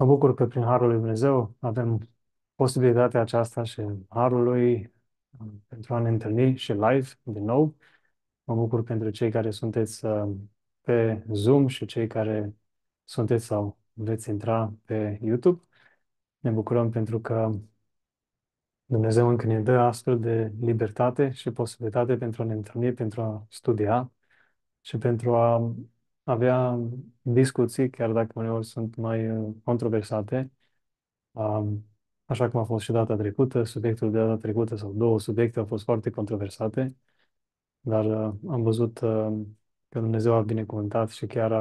Mă bucur că prin Harul lui Dumnezeu avem posibilitatea aceasta și Harul lui pentru a ne întâlni și live din nou. Mă bucur pentru cei care sunteți pe Zoom și cei care sunteți sau veți intra pe YouTube. Ne bucurăm pentru că Dumnezeu încă ne dă astfel de libertate și posibilitate pentru a ne întâlni, pentru a studia și pentru a avea discuții, chiar dacă uneori sunt mai controversate, așa cum a fost și data trecută. Subiectul de data trecută sau două subiecte au fost foarte controversate, dar am văzut că Dumnezeu a binecuvântat și chiar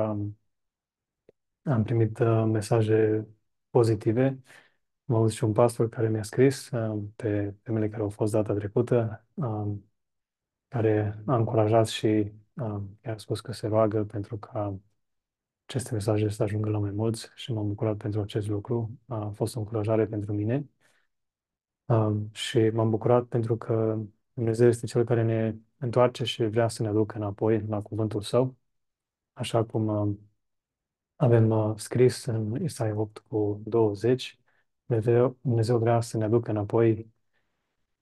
am primit mesaje pozitive. Am auzit și un pastor care mi-a scris pe temele care au fost data trecută, care a încurajat și i-a spus că se roagă pentru ca aceste mesaje să ajungă la mai mulți și m-am bucurat pentru acest lucru. A fost o încurajare pentru mine și m-am bucurat pentru că Dumnezeu este Cel care ne întoarce și vrea să ne aducă înapoi la cuvântul Său, așa cum avem scris în Isaia 8:20. Dumnezeu vrea să ne aducă înapoi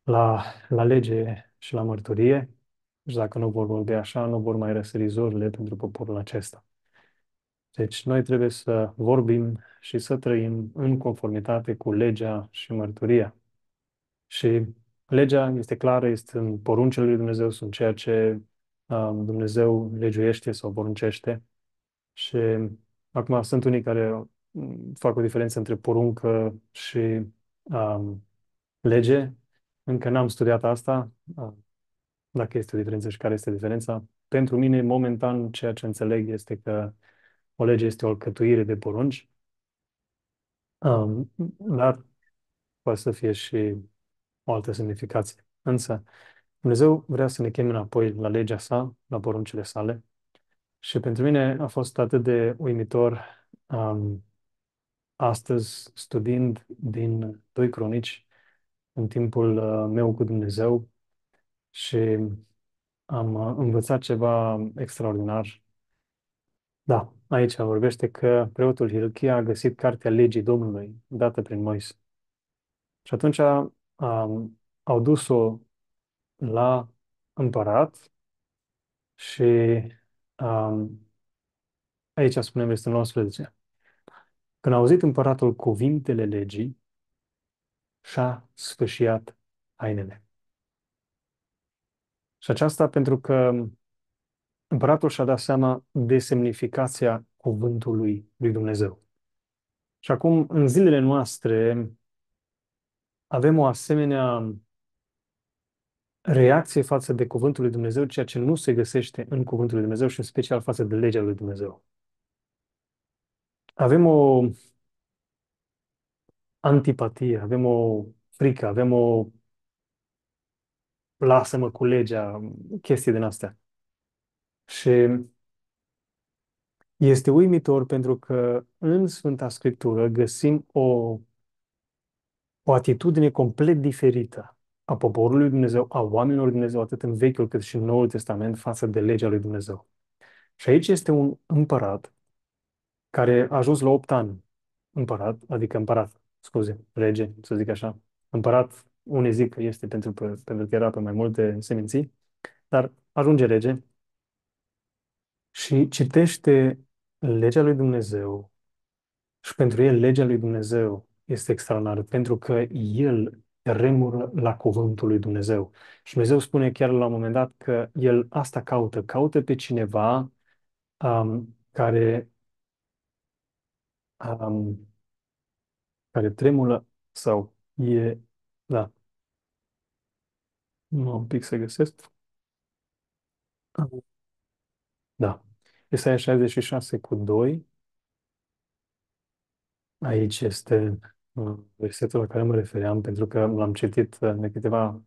la lege și la mărturie. Și dacă nu vor vorbi așa, nu vor mai răsări zorile pentru poporul acesta. Deci noi trebuie să vorbim și să trăim în conformitate cu legea și mărturia. Și legea este clară, este în poruncile lui Dumnezeu, sunt ceea ce Dumnezeu legiuiește sau poruncește. Și acum sunt unii care fac o diferență între poruncă și lege. Încă n-am studiat asta. Dacă este o diferență și care este diferența. Pentru mine, momentan, ceea ce înțeleg este că o lege este o alcătuire de porunci, dar poate să fie și o altă semnificație. Însă, Dumnezeu vrea să ne cheme înapoi la legea sa, la poruncile sale, și pentru mine a fost atât de uimitor astăzi, studiind din 2 Cronici, în timpul meu cu Dumnezeu, și am învățat ceva extraordinar. Da, aici vorbește că preotul Hilchia a găsit cartea legii Domnului, dată prin Moise. Și atunci au dus-o la împărat și aici spunem versetul 19. Când a auzit împăratul cuvintele legii, și-a sfâșiat hainele. Și aceasta pentru că împăratul și-a dat seama de semnificația cuvântului lui Dumnezeu. Și acum, în zilele noastre, avem o asemenea reacție față de cuvântul lui Dumnezeu, ceea ce nu se găsește în cuvântul lui Dumnezeu și în special față de legea lui Dumnezeu. Avem o antipatie, avem o frică, avem o lasă-mă cu legea, chestii din astea. Și este uimitor pentru că în Sfânta Scriptură găsim o atitudine complet diferită a poporului lui Dumnezeu, a oamenilor lui Dumnezeu, atât în Vechiul cât și în Noul Testament, față de legea lui Dumnezeu. Și aici este un împărat care a ajuns la 8 ani împărat, adică rege, să zic așa, împărat. Unii zic că este pentru că era pe mai multe seminții, dar ajunge rege și citește legea lui Dumnezeu. Și pentru el legea lui Dumnezeu este extraordinară, pentru că el tremură la cuvântul lui Dumnezeu. Și Dumnezeu spune chiar la un moment dat că el asta caută pe cineva care tremură sau e... Da. Nu am un pic să găsesc. Da. Isaia 66:2. Aici este versetul la care mă refeream, pentru că l-am citit de câteva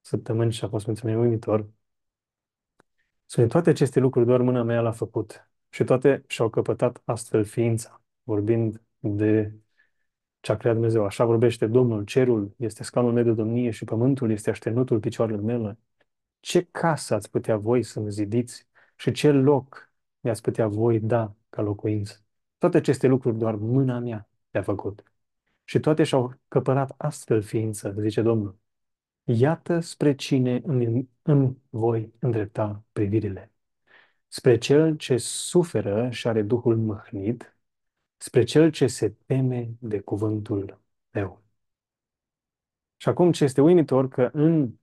săptămâni și a fost pentru mine uimitor. Sunt toate aceste lucruri, doar mâna mea l-a făcut. Și toate și-au căpătat astfel ființa, vorbind de ce a creat Dumnezeu. Așa vorbește Domnul, cerul este scaunul meu de domnie și pământul este așternutul picioarelor mele. Ce casă ați putea voi să-mi zidiți și ce loc mi-ați putea voi da ca locuință? Toate aceste lucruri doar mâna mea le-a făcut. Și toate și-au căpărat astfel ființă, zice Domnul. Iată spre cine îmi voi îndrepta privirile. Spre cel ce suferă și are Duhul mâhnit, spre cel ce se teme de cuvântul meu. Și acum ce este uimitor că în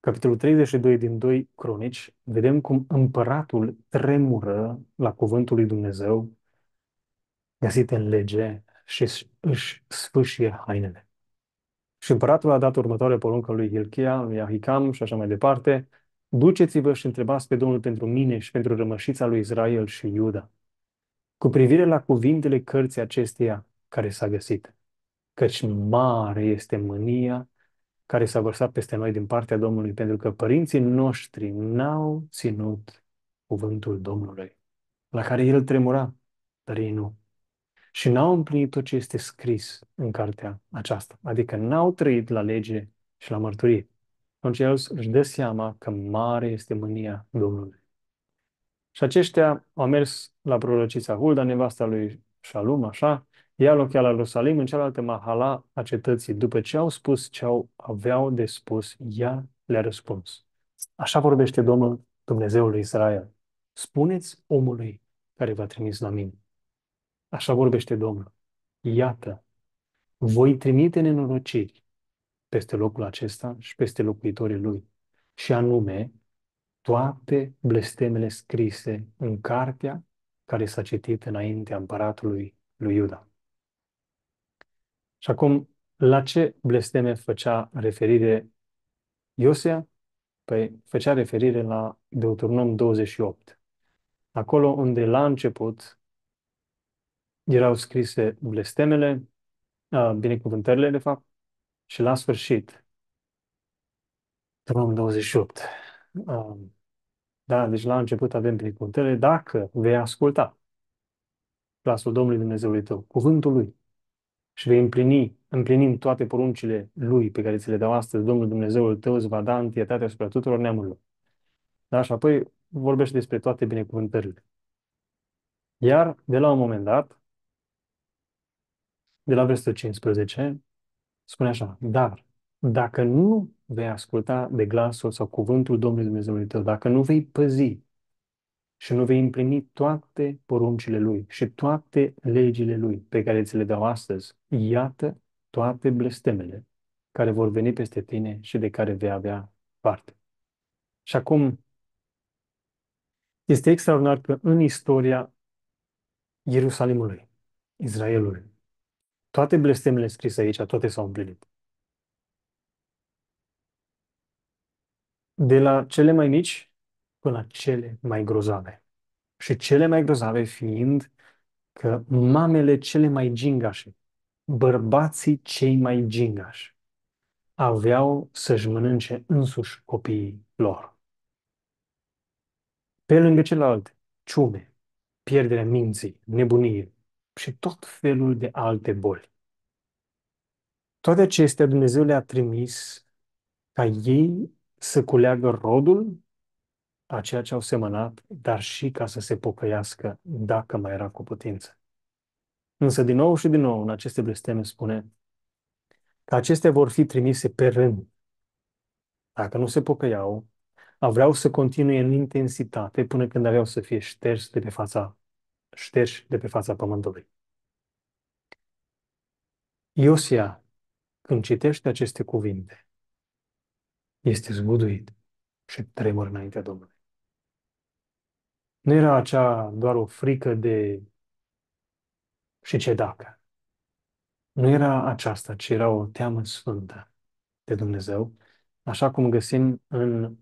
capitolul 32 din 2 Cronici vedem cum împăratul tremură la cuvântul lui Dumnezeu găsit în lege și își sfâșie hainele. Și împăratul a dat următoarea poruncă lui Hilchia, lui Ahicam și așa mai departe. Duceți-vă și întrebați pe Domnul pentru mine și pentru rămășița lui Israel și Iuda, cu privire la cuvintele cărții acesteia care s-a găsit. Căci mare este mânia care s-a vărsat peste noi din partea Domnului, pentru că părinții noștri n-au ținut cuvântul Domnului, la care el tremura, dar ei nu. Și n-au împlinit tot ce este scris în cartea aceasta, adică n-au trăit la lege și la mărturie. Atunci el își dă seama că mare este mânia Domnului. Și aceștia au mers la prorocița Hulda, nevasta lui Shalum, așa, ea locuia la Ierusalim, în cealaltă mahala a cetății. După ce au spus ce aveau de spus, ea le-a răspuns. Așa vorbește Domnul Dumnezeul lui Israel. Spuneți omului care v-a trimis la mine. Așa vorbește Domnul. Iată, voi trimite nenorociri peste locul acesta și peste locuitorii lui. Și anume, toate blestemele scrise în cartea care s-a citit înaintea împăratului lui Iuda. Și acum, la ce blesteme făcea referire Iosea? Păi, făcea referire la Deuteronom 28. Acolo unde la început erau scrise blestemele, binecuvântările, de fapt, și la sfârșit, Deuteronom 28. Da, deci la început avem binecuvântările, dacă vei asculta glasul Domnului Dumnezeului tău, cuvântul lui, și vei împlini toate poruncile lui pe care ți le dau astăzi, Domnul Dumnezeul tău îți va da întâietate asupra tuturor neamurilor. Da? Și apoi vorbește despre toate binecuvântările. Iar de la un moment dat, de la versetul 15, spune așa, dar dacă nu vei asculta de glasul sau cuvântul Domnului Dumnezeului tău, dacă nu vei păzi și nu vei împlini toate poruncile lui și toate legile lui pe care ți le dau astăzi, iată toate blestemele care vor veni peste tine și de care vei avea parte. Și acum, este extraordinar că în istoria Ierusalimului, Israelului, toate blestemele scrise aici, toate s-au împlinit. De la cele mai mici până la cele mai grozave. Și cele mai grozave fiind că mamele cele mai gingașe, bărbații cei mai gingași, aveau să-și mănânce însuși copiii lor. Pe lângă celelalte, ciume, pierderea minții, nebunie și tot felul de alte boli. Toate acestea Dumnezeu le-a trimis ca ei să culeagă rodul a ceea ce au semănat, dar și ca să se pocăiască dacă mai era cu putință. Însă din nou și din nou în aceste blesteme spune că acestea vor fi trimise pe rând. Dacă nu se pocăiau, aveau să continue în intensitate până când aveau să fie șterși de pe fața pământului. Iosia, când citește aceste cuvinte, este zguduit și tremur înaintea Domnului. Nu era acea doar o frică de și ce dacă. Nu era aceasta, ci era o teamă sfântă de Dumnezeu, așa cum găsim în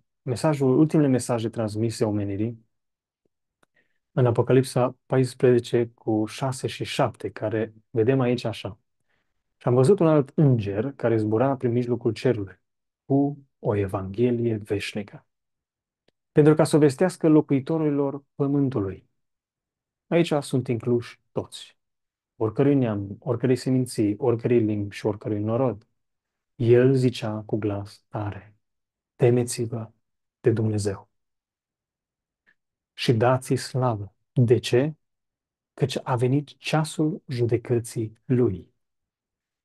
ultimele mesaje transmise omenirii, în Apocalipsa 14 cu 6 și 7, care vedem aici așa. Și am văzut un alt înger care zbura prin mijlocul cerului cu o evanghelie veșnică, pentru ca să o vestească locuitorilor pământului. Aici sunt incluși toți, oricărui neam, oricărei seminții, oricărei limbi și oricărui norod. El zicea cu glas tare, temeți-vă de Dumnezeu și dați-i slavă. De ce? căci a venit ceasul judecății lui.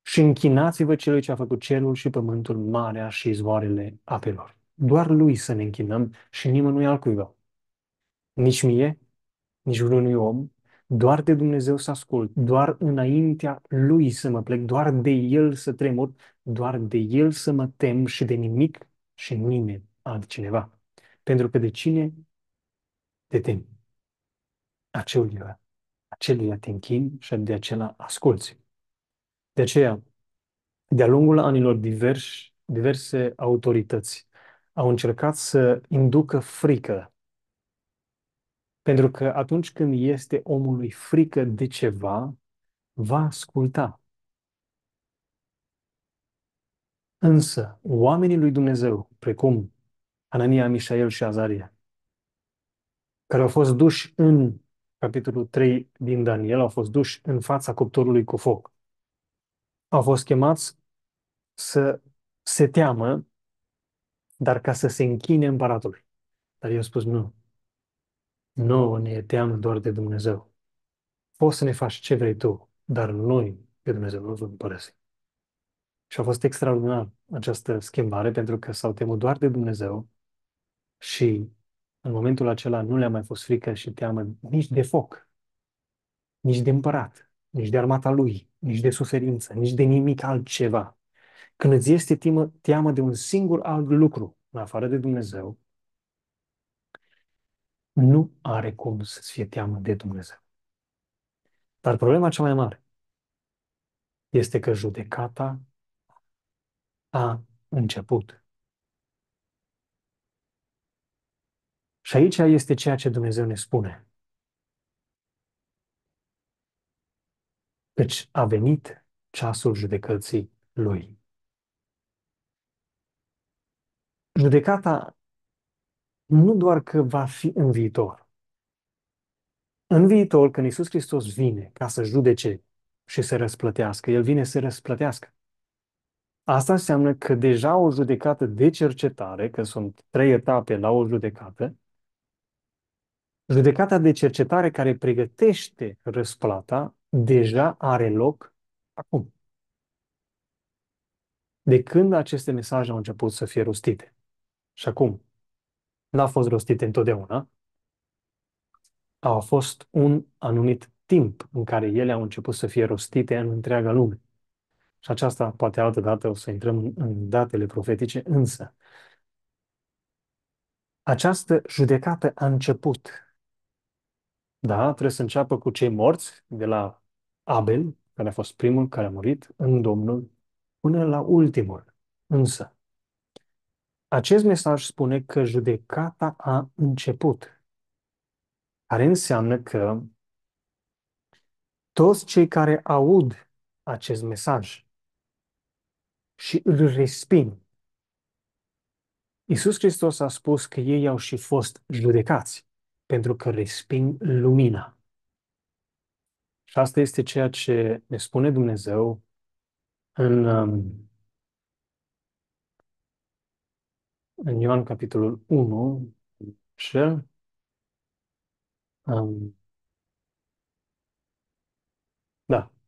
Și închinați-vă celui ce a făcut cerul și pământul, marea și izvoarele apelor. Doar lui să ne închinăm și nimănui altcuiva. Nici mie, nici vreunui om, doar de Dumnezeu să ascult, doar înaintea lui să mă plec, doar de el să tremur, doar de el să mă tem și de nimic și nimeni altcineva. Pentru că de cine te temi? Aceluia. Aceluia te închini și de acela asculți. De aceea, de-a lungul anilor diverse autorități au încercat să inducă frică. Pentru că atunci când este omului frică de ceva, va asculta. Însă, oamenii lui Dumnezeu, precum Anania, Mișael și Azaria, care au fost duși în capitolul 3 din Daniel, au fost duși în fața cuptorului cu foc, au fost chemați să se teamă, dar ca să se închine împăratului. Dar eu spus nu. Nouă ne e teamă doar de Dumnezeu. Poți să ne faci ce vrei tu, dar noi pe Dumnezeu nu vom părăsi. Și a fost extraordinar această schimbare, pentru că s-au temut doar de Dumnezeu și în momentul acela nu le-a mai fost frică și teamă nici de foc, nici de împărat, nici de armata lui, nici de suferință, nici de nimic altceva. Când îți este teamă de un singur alt lucru, în afară de Dumnezeu, nu are cum să-ți fie teamă de Dumnezeu. Dar problema cea mai mare este că judecata a început. Și aici este ceea ce Dumnezeu ne spune. Căci a venit ceasul judecății lui. Judecata nu doar că va fi în viitor. În viitor, când Iisus Hristos vine ca să judece și să răsplătească, El vine să răsplătească. Asta înseamnă că deja o judecată de cercetare, că sunt 3 etape la o judecată, judecata de cercetare care pregătește răsplata deja are loc acum. De când aceste mesaje au început să fie rostite. Și acum, n-a fost rostite întotdeauna, a fost un anumit timp în care ele au început să fie rostite în întreaga lume. Și aceasta, poate altă dată, o să intrăm în datele profetice, însă această judecată a început. Da, trebuie să înceapă cu cei morți, de la Abel, care a fost primul care a murit în Domnul, până la ultimul. Însă, acest mesaj spune că judecata a început, care înseamnă că toți cei care aud acest mesaj și îl resping. Iisus Hristos a spus că ei au și fost judecați pentru că resping lumina. Și asta este ceea ce ne spune Dumnezeu în Ioan capitolul 1 și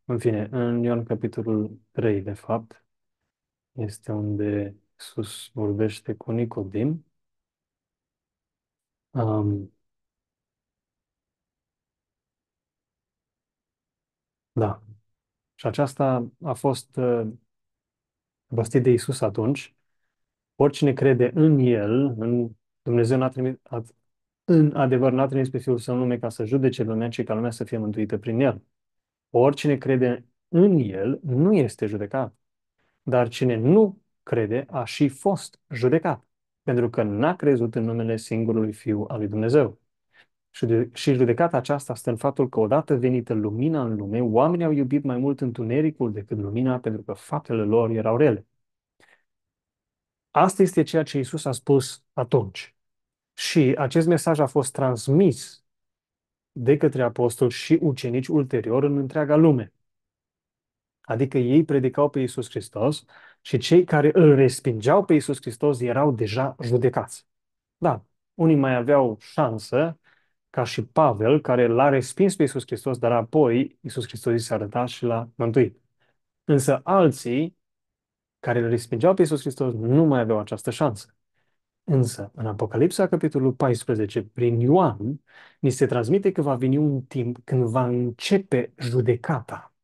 în fine, în Ioan capitolul 3, de fapt, este unde Iisus vorbește cu Nicodim. Și aceasta a fost băstit de Iisus atunci. Oricine crede în El, în Dumnezeu n-a trimis, în adevăr n-a trimis pe Fiul Său în lume ca să judece lumea, ci ca lumea să fie mântuită prin El. Oricine crede în El nu este judecat, dar cine nu crede a și fost judecat, pentru că n-a crezut în numele singurului Fiu al lui Dumnezeu. Și judecata aceasta stă în faptul că odată venită lumina în lume, oamenii au iubit mai mult întunericul decât lumina, pentru că faptele lor erau rele. Asta este ceea ce Iisus a spus atunci. Și acest mesaj a fost transmis de către apostoli și ucenici ulterior în întreaga lume. Adică ei predicau pe Iisus Hristos și cei care îl respingeau pe Iisus Hristos erau deja judecați. Da, unii mai aveau șansă ca și Pavel, care l-a respins pe Iisus Hristos, dar apoi Iisus Hristos i s-a arătat și l-a mântuit. Însă alții care îl respingeau pe Iisus Hristos nu mai aveau această șansă. Însă, în Apocalipsa, capitolul 14, prin Ioan, ni se transmite că va veni un timp când va începe judecata.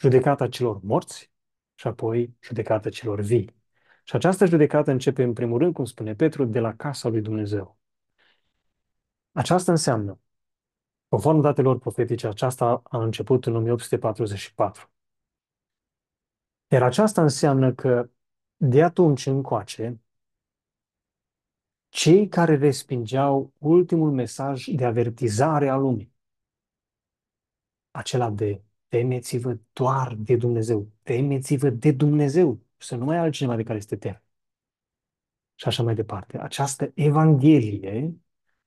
Judecata celor morți și apoi judecata celor vii. Și această judecată începe, în primul rând, cum spune Petru, de la casa lui Dumnezeu. Aceasta înseamnă, conform datelor profetice, aceasta a început în 1844. Iar aceasta înseamnă că, de atunci încoace, cei care respingeau ultimul mesaj de avertizare a lumii, acela de temeți-vă doar de Dumnezeu, temeți-vă de Dumnezeu, să nu mai altcineva de care este teme. Și așa mai departe. Această Evanghelie,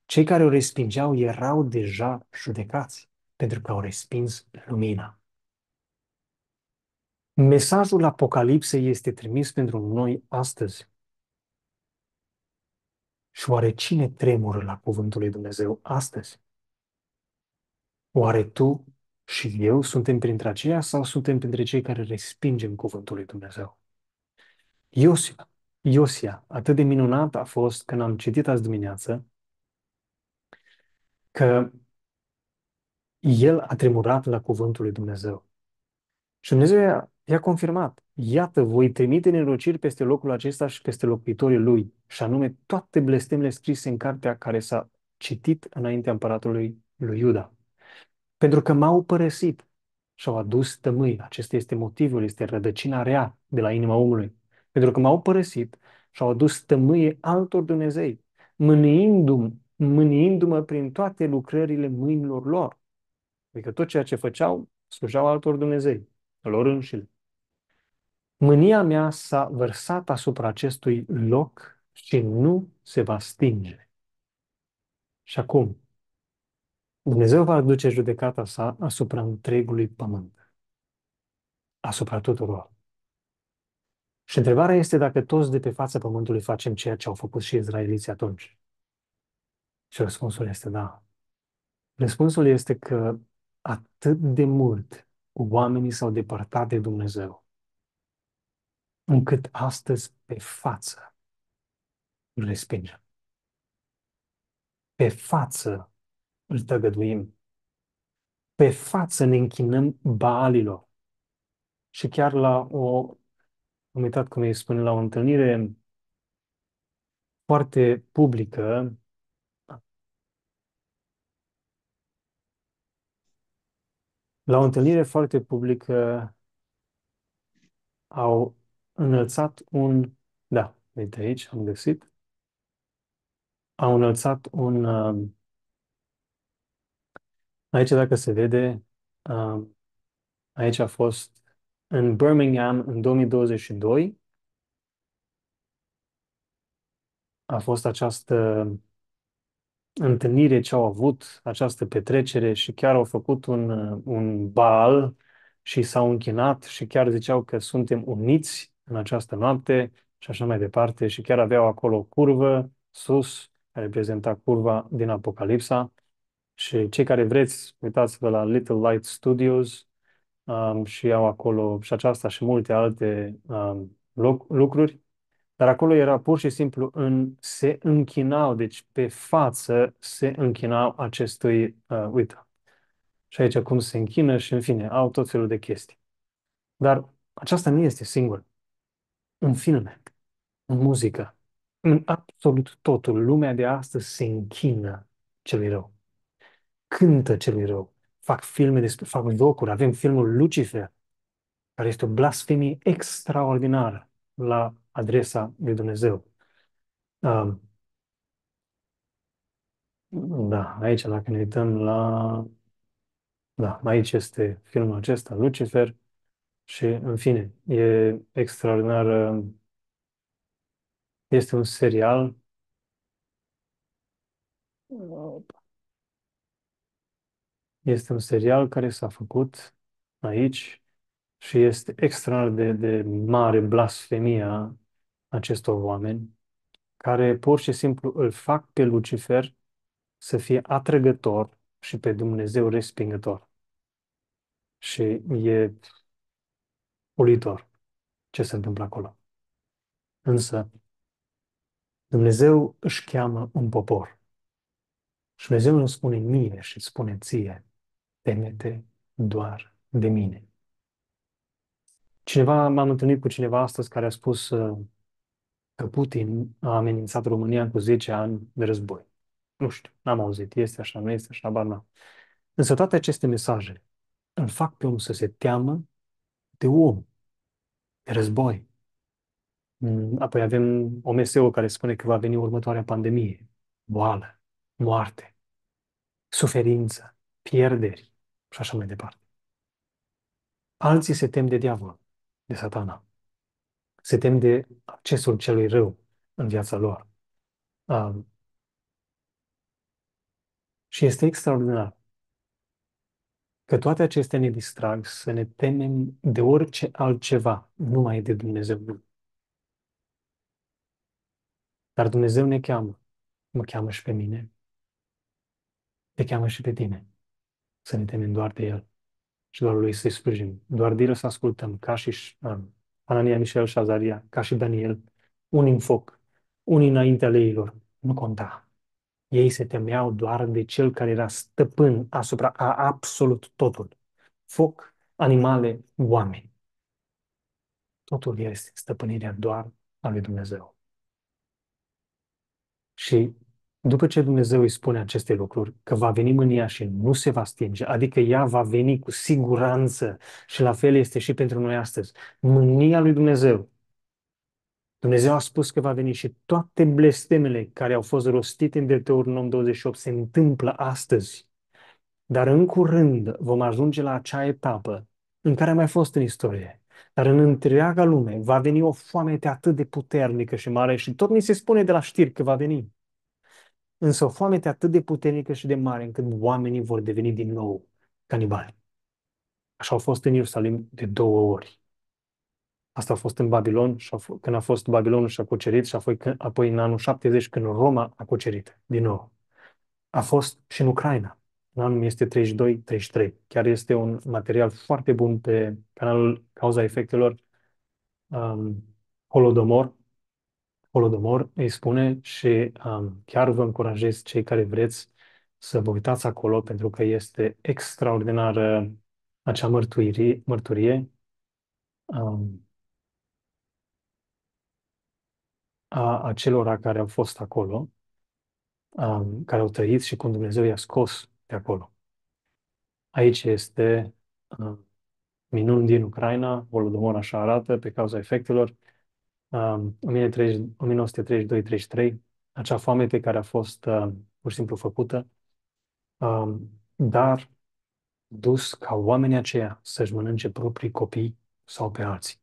cei care o respingeau erau deja judecați, pentru că au respins lumina. Mesajul Apocalipsei este trimis pentru noi astăzi. Și oare cine tremură la cuvântul lui Dumnezeu astăzi? Oare tu și eu suntem printre aceia sau suntem printre cei care respingem cuvântul lui Dumnezeu? Iosia, atât de minunat a fost când am citit azi dimineață că el a tremurat la cuvântul lui Dumnezeu. Și Dumnezeu i-a confirmat. Iată, voi trimite nenorociri peste locul acesta și peste locuitorii lui, și anume toate blestemele scrise în cartea care s-a citit înaintea împăratului lui Iuda. Pentru că m-au părăsit și au adus tămâi. Acesta este motivul, este rădăcina rea de la inima omului. Pentru că m-au părăsit și au adus tămâie altor Dumnezei, mâniindu-mă prin toate lucrările mâinilor lor. Adică tot ceea ce făceau, slujeau altor Dumnezei, lor înșile. Mânia mea s-a vărsat asupra acestui loc și nu se va stinge. Și acum, Dumnezeu va aduce judecata sa asupra întregului pământ, asupra tuturor. Și întrebarea este dacă toți de pe fața pământului facem ceea ce au făcut și izraeliții atunci. Și răspunsul este da. Răspunsul este că atât de mult oamenii s-au depărtat de Dumnezeu, încât astăzi pe față îl respingem. Pe față îl tăgăduim. Pe față ne închinăm Baalilor. Și chiar am uitat cum îi spune, la o întâlnire foarte publică, au înălțat aici dacă se vede, aici a fost în Birmingham în 2022, a fost această întâlnire ce au avut, această petrecere, și chiar au făcut un bal și s-au închinat și chiar ziceau că suntem uniți în această noapte și așa mai departe, și chiar aveau acolo o curvă sus, care reprezenta curva din Apocalipsa. Și cei care vreți, uitați-vă la Little Light Studios și au acolo și aceasta și multe alte lucruri. Dar acolo era pur și simplu, se închinau, deci pe față se închinau acestui, uite, și aici cum se închină și în fine, au tot felul de chestii. Dar aceasta nu este singură. În filme, în muzică, în absolut totul, lumea de astăzi se închină celui rău. Cântă celui rău, fac filme despre, fac jocuri, avem filmul Lucifer, care este o blasfemie extraordinară la adresa lui Dumnezeu. Da, aici dacă ne uităm la... Da, aici este filmul acesta, Lucifer, și în fine, e extraordinar. Este un serial. Este un serial care s-a făcut aici și este extraordinar de mare blasfemia acestor oameni care pur și simplu îl fac pe Lucifer să fie atrăgător și pe Dumnezeu respingător. Și e uluitor ce se întâmplă acolo. Însă, Dumnezeu își cheamă un popor. Și Dumnezeu îmi spune mie și îți spune ție, teme-te doar de mine. M-am întâlnit cu cineva astăzi care a spus că Putin a amenințat România cu 10 ani de război. Nu știu, n-am auzit, este așa, nu este așa, bar n-am. Însă toate aceste mesaje îl fac pe om să se teamă de om, de război. Apoi avem OMS-ul care spune că va veni următoarea pandemie, boală, moarte, suferință, pierderi și așa mai departe. Alții se tem de diavol, de satana. Se tem de accesul celui rău în viața lor. Și este extraordinar că toate acestea ne distrag să ne temem de orice altceva, numai de Dumnezeu. Dar Dumnezeu ne cheamă, mă cheamă și pe mine, te cheamă și pe tine, să ne temem doar de El și doar Lui să-i sprijinim, doar de El să ascultăm, ca și Anania, Mișel și Azaria, ca și Daniel, unii în foc, unii înaintea leilor, nu conta. Ei se temeau doar de Cel care era stăpân asupra a absolut totul. Foc, animale, oameni. Totul este stăpânirea doar a lui Dumnezeu. Și după ce Dumnezeu îi spune aceste lucruri, că va veni mânia și nu se va stinge, adică ea va veni cu siguranță și la fel este și pentru noi astăzi. Mânia lui Dumnezeu. Dumnezeu a spus că va veni și toate blestemele care au fost rostite în Deuteronom 28 se întâmplă astăzi. Dar în curând vom ajunge la acea etapă în care a mai fost în istorie. Dar în întreaga lume va veni o foamete atât de puternică și mare și tot ni se spune de la știri că va veni. Însă o foamete atât de puternică și de mare încât oamenii vor deveni din nou canibali. Așa au fost în Ierusalim de 2 ori. Asta a fost în Babilon, când a fost Babilonul și a cucerit, și apoi în anul 70 când Roma a cucerit din nou. A fost și în Ucraina, în anul este 32-33. Chiar este un material foarte bun pe canalul Cauza Efectelor, Holodomor îi spune și chiar vă încurajez cei care vreți să vă uitați acolo pentru că este extraordinară acea mărturie a acelora care au fost acolo, care au trăit și cum Dumnezeu i-a scos de acolo. Aici este minuni din Ucraina, Holodomor așa arată, pe Cauza Efectelor, 1932-33, acea foamete care a fost pur și simplu făcută, dar dus ca oamenii aceia să-și mănânce proprii copii sau pe alții.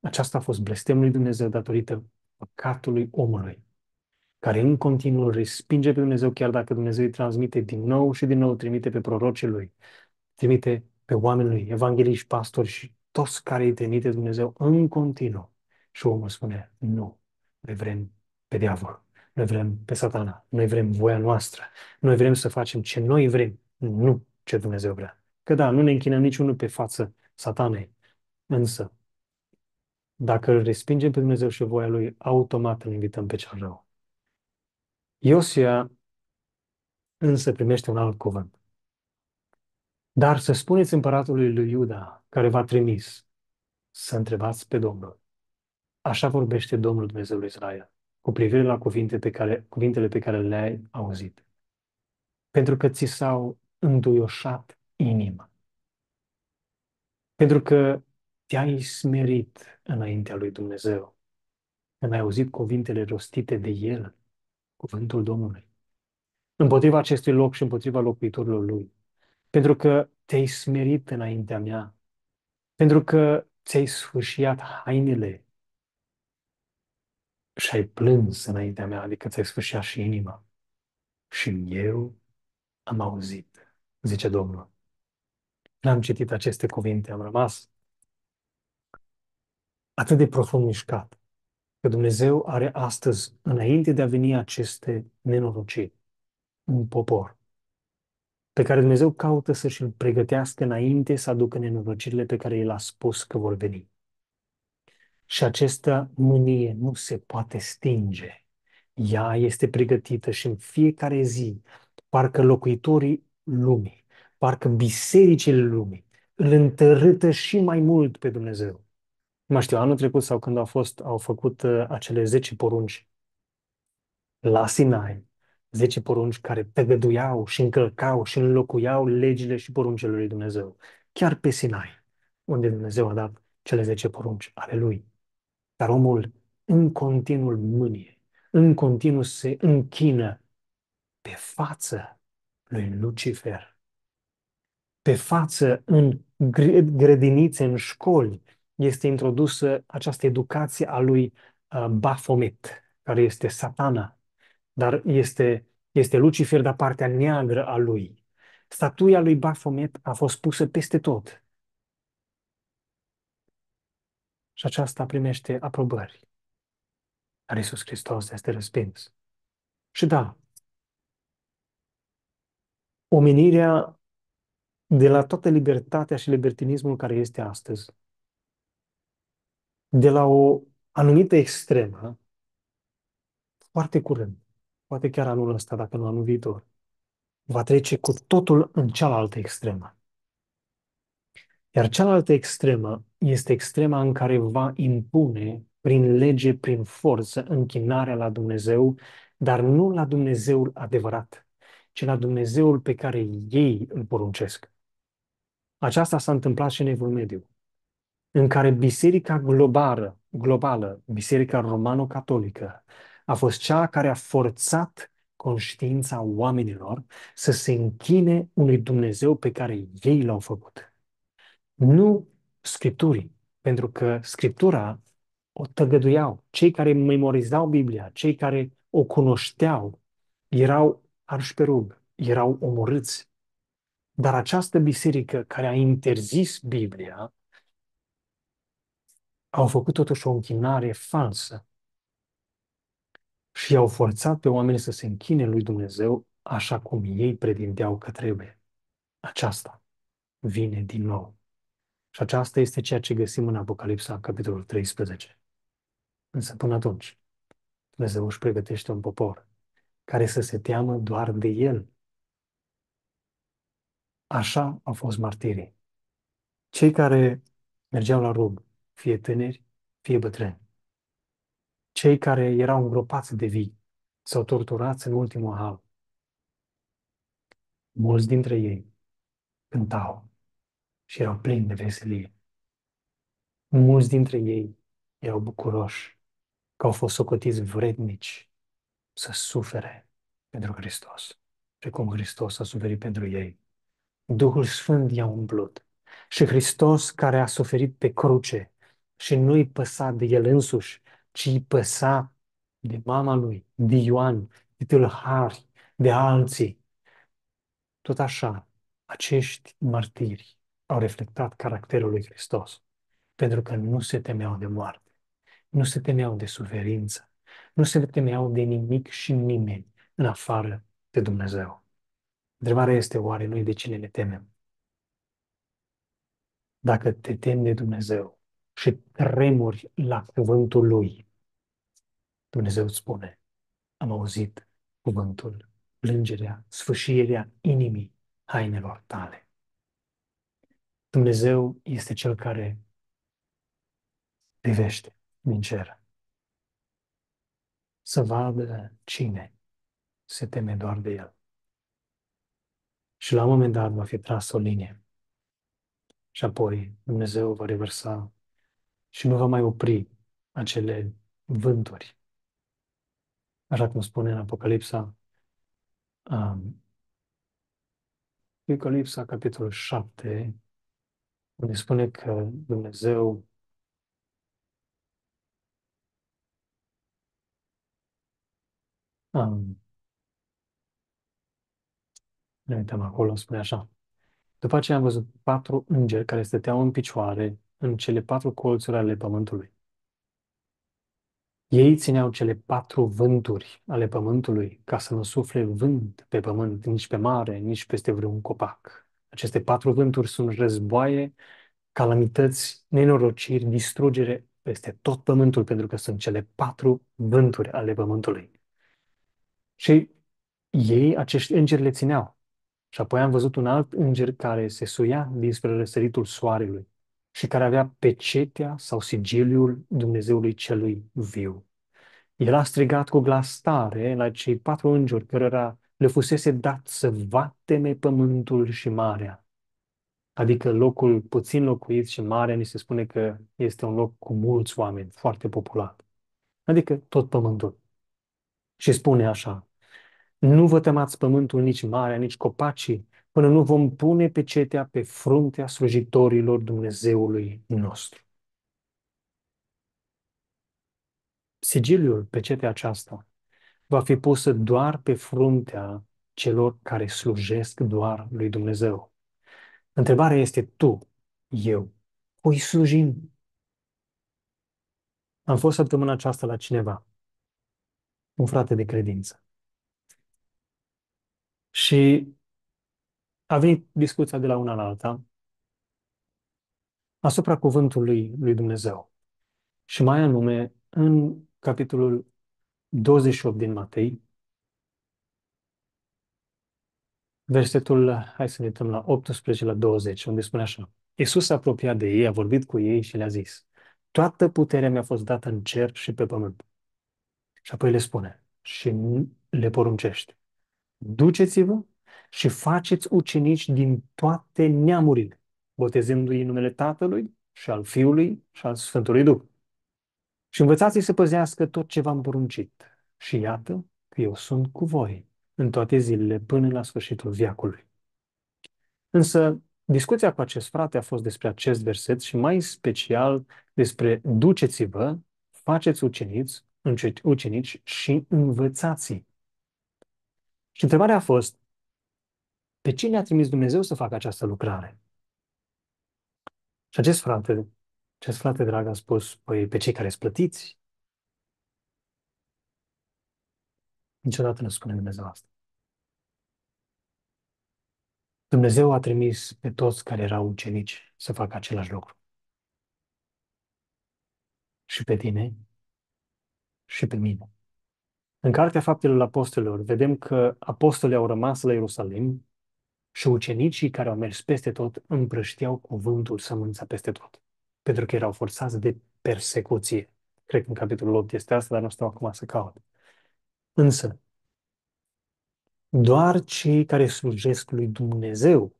Aceasta a fost blestemul lui Dumnezeu datorită păcatului omului, care în continuu îl respinge pe Dumnezeu, chiar dacă Dumnezeu îi transmite din nou și din nou, trimite pe prorocii lui, trimite pe oamenii lui, evangheliști, pastori și toți care îi trimite Dumnezeu în continuu. Și omul spune, nu, noi vrem pe diavol, noi vrem pe satana, noi vrem voia noastră, noi vrem să facem ce noi vrem, nu ce Dumnezeu vrea. Că da, nu ne închinăm niciunul pe față satanei, însă dacă îl respingem pe Dumnezeu și voia lui, automat îl invităm pe cel rău. Iosia însă primește un alt cuvânt. Dar să spuneți împăratului lui Iuda, care v-a trimis, să întrebați pe Domnul. Așa vorbește Domnul Dumnezeu lui Israel, cu privire la cuvintele pe care le-ai auzit. Pentru că ți s-au înduioșat inima. Pentru că te-ai smerit înaintea lui Dumnezeu. Când ai auzit cuvintele rostite de El, cuvântul Domnului, împotriva acestui loc și împotriva locuitorilor lui. Pentru că te-ai smerit înaintea mea. Pentru că ți-ai sfâșiat hainele și ai plâns înaintea mea, adică ți-ai sfâșiat și inima. Și eu am auzit, zice Domnul. N-am citit aceste cuvinte, am rămas atât de profund mișcat că Dumnezeu are astăzi, înainte de a veni aceste nenorociri, un popor pe care Dumnezeu caută să-și îl pregătească înainte să aducă nenorocirile pe care El a spus că vor veni. Și această mânie nu se poate stinge. Ea este pregătită și în fiecare zi, parcă locuitorii lumii, parcă bisericile lumii, îl întărâtă și mai mult pe Dumnezeu. Nu știu, anul trecut sau când au făcut acele 10 porunci la Sinai, 10 porunci care tăgăduiau și încălcau și înlocuiau legile și poruncile lui Dumnezeu. Chiar pe Sinai, unde Dumnezeu a dat cele 10 porunci ale lui. Dar omul în continuu mânie, în continuu se închină pe față lui Lucifer, pe față în grădinițe, în școli, este introdusă această educație a lui Baphomet, care este Satana, dar este Lucifer, dar partea neagră a lui. Statuia lui Baphomet a fost pusă peste tot. Și aceasta primește aprobări. Dar Iisus Hristos este răspins. Și da, omenirea de la toată libertatea și libertinismul care este astăzi, de la o anumită extremă, foarte curând, poate chiar anul ăsta, dacă nu anul viitor, va trece cu totul în cealaltă extremă. Iar cealaltă extremă este extrema în care va impune, prin lege, prin forță, închinarea la Dumnezeu, dar nu la Dumnezeul adevărat, ci la Dumnezeul pe care ei îl poruncesc. Aceasta s-a întâmplat și în Evul Mediu, în care biserica globală, biserica romano-catolică, a fost cea care a forțat conștiința oamenilor să se închine unui Dumnezeu pe care ei l-au făcut. Nu Scripturii, pentru că Scriptura o tăgăduiau. Cei care memorizau Biblia, cei care o cunoșteau, erau arși pe rug, erau omorâți. Dar această biserică care a interzis Biblia au făcut totuși o închinare falsă și i-au forțat pe oameni să se închine lui Dumnezeu așa cum ei pretindeau că trebuie. Aceasta vine din nou. Și aceasta este ceea ce găsim în Apocalipsa, capitolul 13. Însă până atunci, Dumnezeu își pregătește un popor care să se teamă doar de El. Așa au fost martirii. Cei care mergeau la rug, fie tâneri, fie bătrâni. Cei care erau îngropați de vii sau torturați în ultimul hal. Mulți dintre ei cântau și erau plini de veselie. Mulți dintre ei erau bucuroși că au fost socotiți vrednici să sufere pentru Hristos, precum Hristos a suferit pentru ei. Duhul Sfânt i-a umplut și Hristos, care a suferit pe cruce și nu îi păsa de El însuși, ci îi păsa de mama lui, de Ioan, de tâlhari, de alții. Tot așa, acești martiri au reflectat caracterul lui Hristos, pentru că nu se temeau de moarte, nu se temeau de suferință, nu se temeau de nimic și nimeni în afară de Dumnezeu. Întrebarea este, oare noi de cine ne temem? Dacă te temi de Dumnezeu și tremuri la cuvântul Lui, Dumnezeu îți spune, am auzit cuvântul, plângerea, sfâșierea inimii hainelor tale. Dumnezeu este Cel care privește din cer să vadă cine se teme doar de El. Și la un moment dat va fi tras o linie și apoi Dumnezeu va revărsa și nu va mai opri acele vânturi. Așa cum spune în Apocalipsa, capitolul 7, unde spune că Dumnezeu ne uităm acolo, spune așa. După aceea am văzut 4 îngeri care stăteau în picioare în cele 4 colțuri ale pământului. Ei țineau cele patru vânturi ale pământului ca să nu sufle vânt pe pământ, nici pe mare, nici peste vreun copac. Aceste patru vânturi sunt războaie, calamități, nenorociri, distrugere peste tot pământul, pentru că sunt cele patru vânturi ale pământului. Și ei, acești îngeri, le țineau. Și apoi am văzut un alt înger care se suia dinspre răsăritul soarelui și care avea pecetea sau sigiliul Dumnezeului celui viu. El a strigat cu glas tare la cei patru îngeri cărora le fusese dat să vateme pământul și marea. Adică locul puțin locuit și mare, ni se spune că este un loc cu mulți oameni, foarte populat. Adică tot pământul. Și spune așa: nu vă tămați pământul, nici marea, nici copacii, până nu vom pune pecetea pe fruntea slujitorilor Dumnezeului nostru. Sigiliul, pecetea aceasta, va fi pusă doar pe fruntea celor care slujesc doar lui Dumnezeu. Întrebarea este: tu, eu, cui slujim? Am fost săptămâna aceasta la cineva, un frate de credință. Și a venit discuția de la una la alta asupra cuvântului lui Dumnezeu. Și mai anume, în capitolul 28 din Matei, versetul, hai să ne uităm la 18 la 20, unde spune așa: Isus s-a apropiat de ei, a vorbit cu ei și le-a zis: toată puterea mi-a fost dată în cer și pe pământ. Și apoi le spune și le poruncește: duceți-vă și faceți ucenici din toate neamurile, botezându-i în numele Tatălui și al Fiului și al Sfântului Duh. Și învățați-i să păzească tot ce v-am poruncit. Și iată că eu sunt cu voi în toate zilele până la sfârșitul veacului. Însă discuția cu acest frate a fost despre acest verset și mai special despre duceți-vă, faceți ucenici și învățați-i. Și întrebarea a fost: pe cine a trimis Dumnezeu să facă această lucrare? Și acest frate drag a spus: păi, pe cei care-s plătiți. Niciodată nu spune Dumnezeu asta. Dumnezeu a trimis pe toți care erau ucenici să facă același lucru. Și pe tine, și pe mine. În Cartea Faptelor Apostolilor vedem că apostolii au rămas la Ierusalim și ucenicii care au mers peste tot împrăștiau cuvântul, sămânța peste tot, pentru că erau forțați de persecuție. Cred că în capitolul 8 este asta, dar nu stau acum să caut. Însă, doar cei care slujesc lui Dumnezeu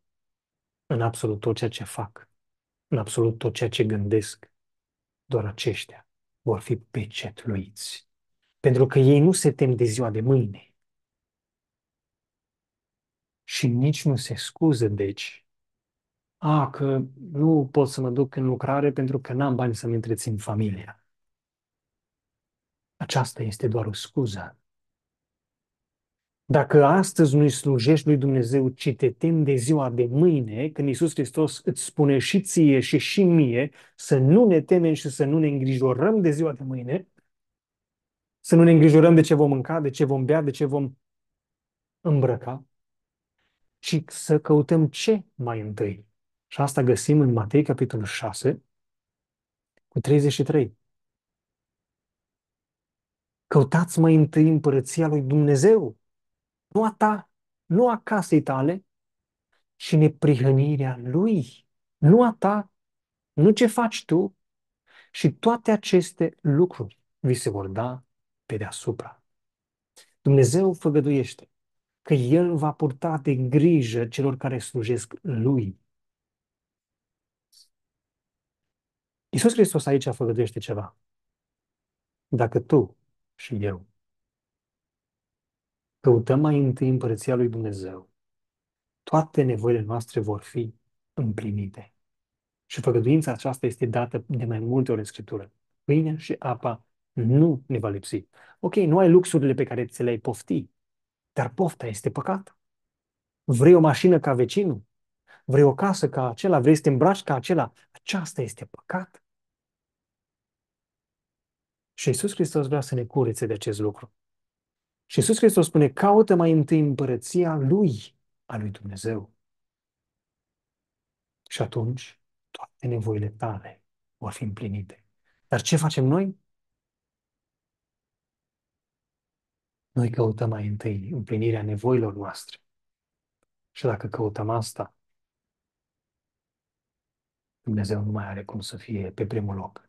în absolut tot ceea ce fac, în absolut tot ceea ce gândesc, doar aceștia vor fi pecetluiți. Pentru că ei nu se tem de ziua de mâine. Și nici nu se scuză, deci, că nu pot să mă duc în lucrare pentru că n-am bani să-mi întrețin familia. Aceasta este doar o scuză. Dacă astăzi nu-i slujești lui Dumnezeu, ci te temi de ziua de mâine, când Iisus Hristos îți spune și ție și mie să nu ne temem și să nu ne îngrijorăm de ziua de mâine, să nu ne îngrijorăm de ce vom mânca, de ce vom bea, de ce vom îmbrăca, ci să căutăm ce mai întâi. Și asta găsim în Matei, capitolul 6, cu 33. Căutați mai întâi împărăția lui Dumnezeu, nu a ta, nu a casei tale, ci neprihănirea lui, nu a ta, nu ce faci tu, și toate aceste lucruri vi se vor da pe deasupra. Dumnezeu făgăduiește că El va purta de grijă celor care slujesc Lui. Iisus Hristos aici făgăduiește ceva. Dacă tu și eu căutăm mai întâi împărăția lui Dumnezeu, toate nevoile noastre vor fi împlinite. Și făgăduința aceasta este dată de mai multe ori în Scriptură. Pâinea și apa nu ne va lipsi. Ok, nu ai luxurile pe care ți le-ai pofti, dar pofta este păcat. Vrei o mașină ca vecinul? Vrei o casă ca acela? Vrei să te îmbraci ca acela? Aceasta este păcat. Și Iisus Hristos vrea să ne curețe de acest lucru. Și Iisus Hristos spune, caută mai întâi împărăția Lui, a Lui Dumnezeu. Și atunci toate nevoile tale vor fi împlinite. Dar ce facem noi? Noi căutăm mai întâi împlinirea nevoilor noastre. Și dacă căutăm asta, Dumnezeu nu mai are cum să fie pe primul loc.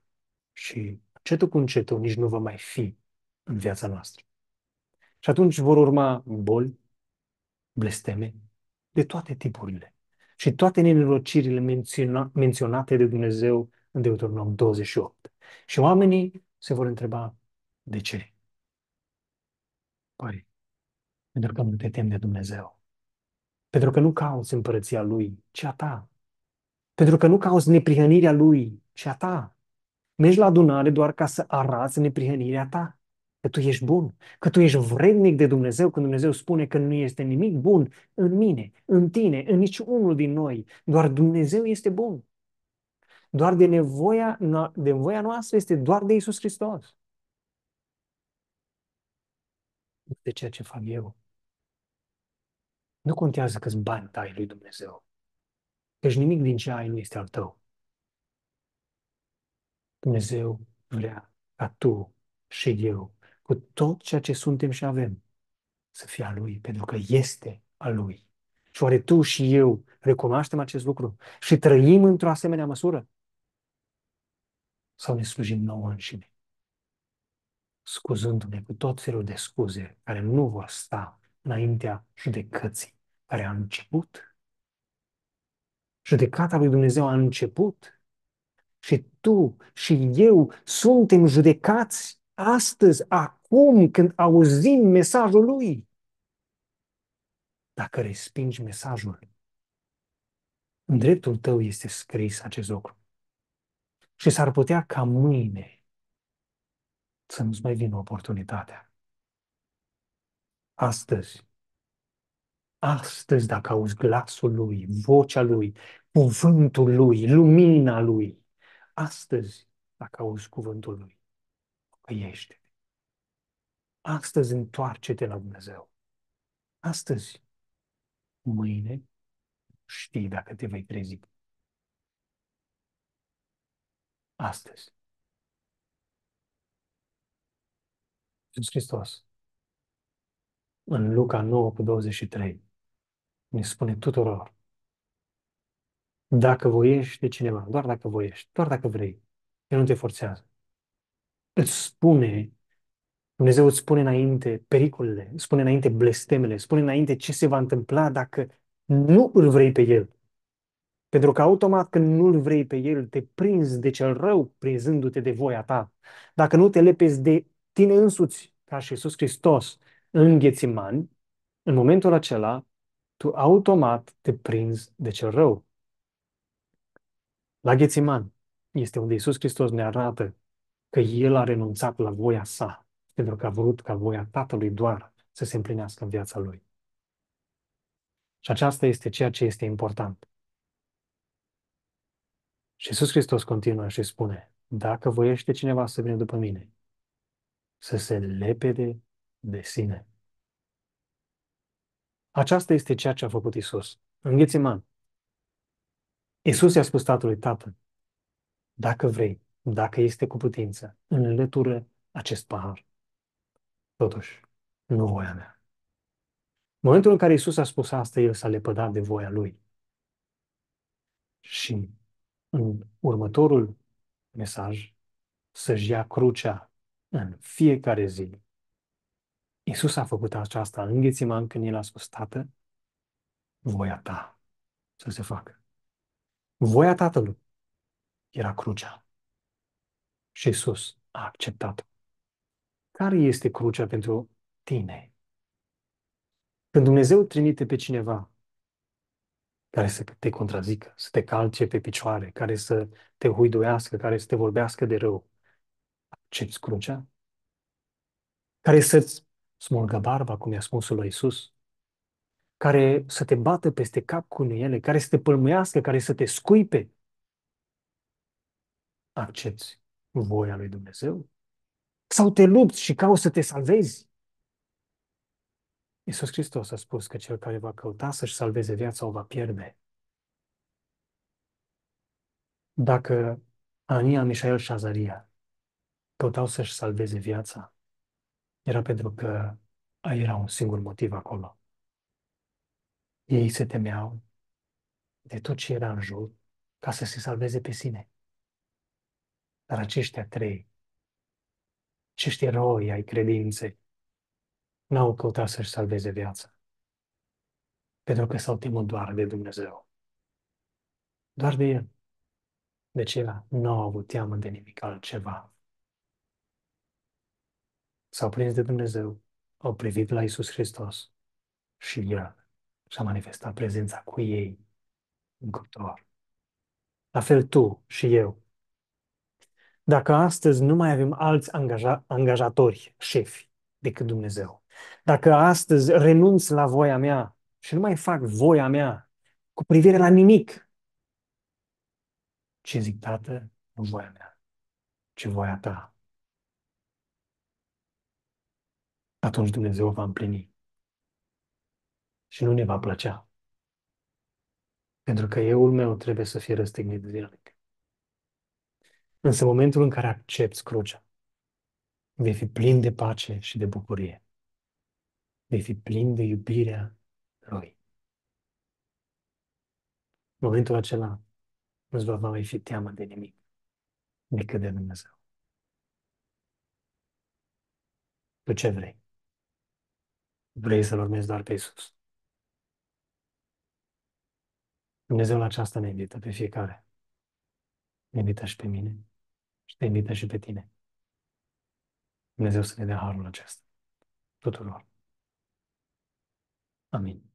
Și încetul cu încetul nici nu va mai fi în viața noastră. Și atunci vor urma boli, blesteme, de toate tipurile. Și toate nenorocirile menționate de Dumnezeu în Deuteronom 28. Și oamenii se vor întreba, de ce? Păi, pentru că nu te temi de Dumnezeu. Pentru că nu cauți împărăția Lui, ci a ta. Pentru că nu cauți neprihănirea Lui, ci a ta. Mergi la adunare doar ca să arăți neprihănirea ta. Că tu ești bun, că tu ești vrednic de Dumnezeu, când Dumnezeu spune că nu este nimic bun în mine, în tine, în niciunul din noi. Doar Dumnezeu este bun. Doar de nevoia noastră este doar de Iisus Hristos. De ceea ce fac eu. Nu contează câți bani dai lui Dumnezeu. Căci nimic din ce ai nu este al tău. Dumnezeu vrea ca tu și eu, cu tot ceea ce suntem și avem, să fie a Lui, pentru că este a Lui. Și oare tu și eu recunoaștem acest lucru și trăim într-o asemenea măsură? Sau ne slujim nouă înșine, scuzându-ne cu tot felul de scuze care nu vor sta înaintea judecății care a început? Judecata lui Dumnezeu a început și tu și eu suntem judecați astăzi, acum, când auzim mesajul Lui. Dacă respingi mesajul, în dreptul tău este scris acest lucru. Și s-ar putea ca mâine să nu-ți mai vină oportunitatea. Astăzi, dacă auzi glasul Lui, vocea Lui, cuvântul Lui, lumina Lui, astăzi, dacă auzi cuvântul Lui, ești. Astăzi întoarce-te la Dumnezeu. Astăzi, mâine, știi dacă te vei trezi. Astăzi. Iisus Hristos, în Luca 9,23, ne spune tuturor, dacă voiești de cineva, doar dacă voiești, doar dacă vrei, El nu te forțează. Îți spune, Dumnezeu îți spune înainte pericolele, îți spune înainte blestemele, îți spune înainte ce se va întâmpla dacă nu îl vrei pe El. Pentru că automat când nu îl vrei pe El, te prinzi de cel rău, prinzându-te de voia ta. Dacă nu te lepezi de tine însuți, ca și Iisus Hristos, în Ghețimani, în momentul acela, tu automat te prinzi de cel rău. La Ghețimani este unde Iisus Hristos ne arată că El a renunțat la voia sa, pentru că a vrut ca voia Tatălui doar să se împlinească în viața Lui. Și aceasta este ceea ce este important. Și Iisus Hristos continuă și spune, dacă voiește cineva să vină după mine, să se lepede de sine. Aceasta este ceea ce a făcut Iisus. În Ghețimani, Iisus i-a spus Tatălui, Tată, dacă vrei, dacă este cu putință, înlătură acest pahar. Totuși, nu voia mea. În momentul în care Iisus a spus asta, El s-a lepădat de voia Lui. Și în următorul mesaj, să-și ia crucea în fiecare zi. Iisus a făcut aceasta în Ghețimani când El a spus, Tată, voia ta să se facă. Voia Tatălui era crucea. Și Iisus a acceptat. Care este crucea pentru tine? Când Dumnezeu trimite pe cineva care să te contrazică, să te calce pe picioare, care să te huiduiască, care să te vorbească de rău, accepți crucea? Care să-ți smulgă barba, cum i-a spus lui Iisus? Care să te bată peste cap cu ele, care să te pălmâiască, care să te scuipe? Accepți voia lui Dumnezeu Sau te lupți și cauți să te salvezi? Iisus Hristos a spus că cel care va căuta să-și salveze viața o va pierde. Dacă Ania, Mișael și Azaria căutau să-și salveze viața, era pentru că era un singur motiv acolo. Ei se temeau de tot ce era în jur ca să se salveze pe sine. Dar aceștia trei, acești eroi ai credinței, n-au căutat să-și salveze viața, pentru că s-au temut doar de Dumnezeu. Doar de El. Deci ei n-au avut teamă de nimic altceva. S-au prins de Dumnezeu, au privit la Iisus Hristos și El și-a manifestat prezența cu ei în cuptor. La fel tu și eu. Dacă astăzi nu mai avem alți angajatori, șefi, decât Dumnezeu, dacă astăzi renunț la voia mea și nu mai fac voia mea cu privire la nimic, ce zic, Tată, nu voia mea, ci voia Ta, atunci Dumnezeu va împlini și nu ne va plăcea. Pentru că euul meu trebuie să fie răstignit zilnic. Însă momentul în care accepți crucea, vei fi plin de pace și de bucurie. Vei fi plin de iubirea Lui. În momentul acela nu-ți va mai fi teamă de nimic decât de Dumnezeu. Tu ce vrei? Vrei să-L urmezi doar pe Iisus? Dumnezeu la aceasta ne invită pe fiecare. Ne invită și pe mine și te invită și pe tine. Dumnezeu să ne dea harul acesta tuturor. Amin.